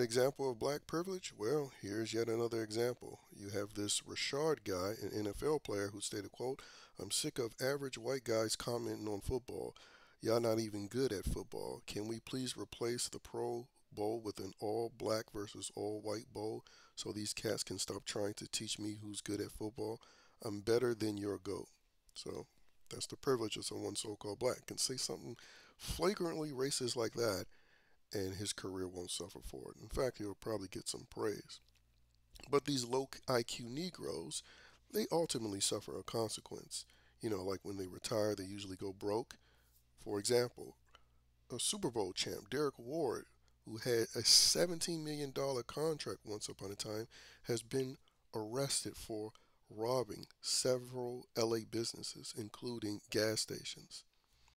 an example of black privilege? Well, here's yet another example. You have this Richard guy, an NFL player, who stated, quote, "I'm sick of average white guys commenting on football. Y'all not even good at football. Can we please replace the Pro Bowl with an all-black versus all-white bowl so these cats can stop trying to teach me who's good at football? I'm better than your GOAT." So that's the privilege of someone so-called black. Can say something flagrantly racist like that, and his career won't suffer for it. In fact, he'll probably get some praise. But these low IQ Negroes, they ultimately suffer a consequence. You know, like when they retire, they usually go broke. For example, a Super Bowl champ, Derrick Ward, who had a $17 million contract once upon a time, has been arrested for robbing several LA businesses, including gas stations.